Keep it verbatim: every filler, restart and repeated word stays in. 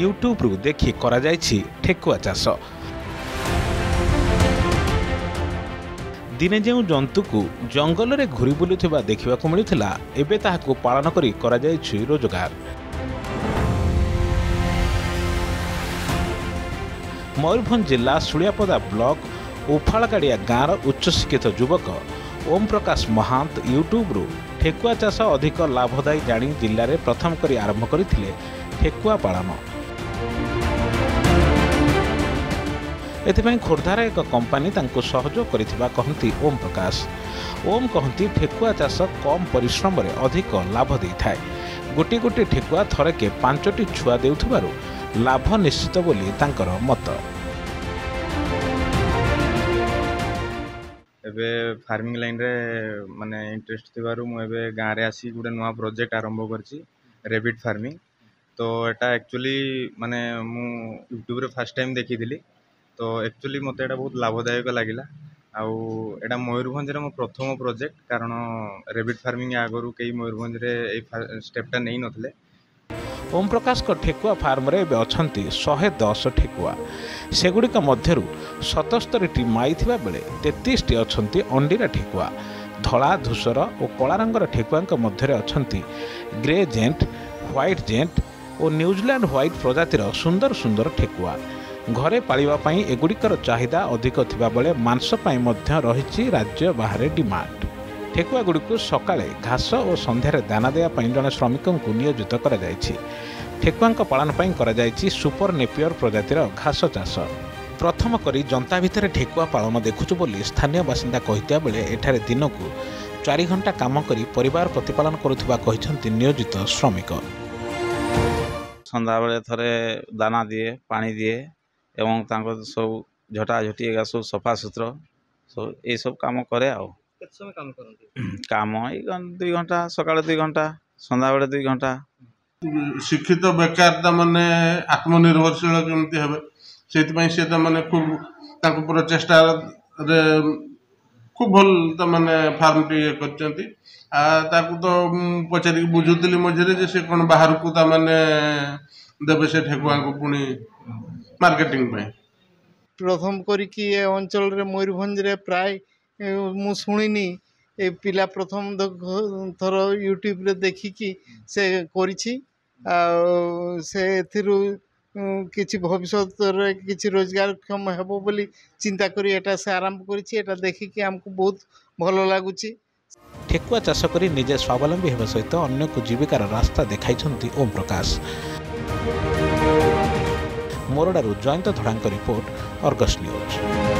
यूट्यूब्रु देखि कराई ठेकुआ चाष। दिने जो जंतु को जंगल में घूरी बुलूवा देखा मिलूला एवं ताकू पालन कर रोजगार। मयूरभंज जिला सुलियापदा ब्लॉक उफाकाड़िया गाँव उच्चशिक्षित युवक ओम प्रकाश महांत यूट्यूब्रु ठेकुआ चाष अधिक लाभदायी जाणी जिले में प्रथम कर आरंभ करते ठेकुआ पालन। एथिपाई खोरधारा एक कंपानी तांको सहयोग करिथिबा कहंती ओम प्रकाश। ओम कहंती ठेकुआ चाष कम परिश्रम रे अधिक लाभ देइथाय। गोटी गोटी ठेकुआ थरके पांचटी छुआ देउथिबारु लाभ निश्चित बोली तांकर मत। एबे फार्मिंग लाइन रे माने इंटरेस्ट थिबारु मु एबे गां रे आसी गुडे नवा प्रोजेक्ट आरंभ करछि रेबिट फार्मिंग। तो एटा एक्चुअली माने मु यूट्यूब रे फर्स्ट टाइम देखिदिली। तो एक्चुअली मत बहुत लाभदायक लगिला। आटा मयूरभंज रे मो प्रथम प्रोजेक्ट, कारण रेबिट फार्मिंग आगरू कई मयूरभंज रे ए स्टेपटा नहीं नथले। ओम प्रकाश को ठेकुआ फार्म रे बे अछंती एक सौ दस ठेकुआ। सेगुडी का मध्यरु सतहत्तर टी माई थिबा बेले तैंतीस टी अछंती अंडीरा ठेकुआ। धला धूसर और कला रंगर ठेकुआंक मध्यरे अछंती ग्रे जेंट, व्हाइट जेंट और न्यूजीलैंड व्हाइट प्रजातिर सुंदर सुंदर ठेकुआ। घरे पालिबा पई एगुड़िकर चाहिदा अधिक थिबा बेले मांस पई मध्य रहिछि राज्य बाहर डिमांड। ठेकुआ गुड़िक सकाले घास और संध्यारे दाना देया पई जने श्रमिकों को नियोजित करा जायछि। ठेकुआंक पालन पई करा जायछि सुपर नेपियर प्रजातिर घास चाष। प्रथम करी जनता भितर ठेकुआ पालन देखुछु बोली स्थानीय बासिंदा कहिता बेले एठारे दिनकू चार घंटा काम करी परिवार प्रतिपालन करुथिबा कहिछन्ति नियोजित श्रमिक। संध्या बेले थरे दाना दिए, पानी दिए एवं तांको सब झटाझटी एगा सब सफा सुतरा सब ये सब काम करे। आओ कम दुई घंटा सका दुई घंटा सन्दा बेले दुई घंटा। शिक्षित बेकार माने आत्मनिर्भरशील केमती हेबे सेतिपई से माने खूब तांको प्रचेष्टा रे खूब भल माने फार्म टी करचंती। आ ताकू तो पचारि बुझुतली मझरे जे से कोन बाहर को ता माने देबे से ठेकुआ को पुनी मार्केटिंग में प्रथम करी अंचल रे मयूरभंज रे प्राय मु सुनिनी ए पिला प्रथम थर यूट्यूब रे देखिकी से करिछि। आ से एथिरु किछि भविष्यत रे किछि रोजगार क्षम हेबो बोली चिंता करी एटा से आरंभ करिछि। एटा देखिकी हमकु बहुत भलो लागुछि। ठेकुआ चाष करी निजे स्वावलंबी हेबा सहित अन्य को जीविकार रास्ता देखाइछन्ति ओम प्रकाश। मोरडारू जयंत धड़ांक रिपोर्ट, आर्गस न्यूज़।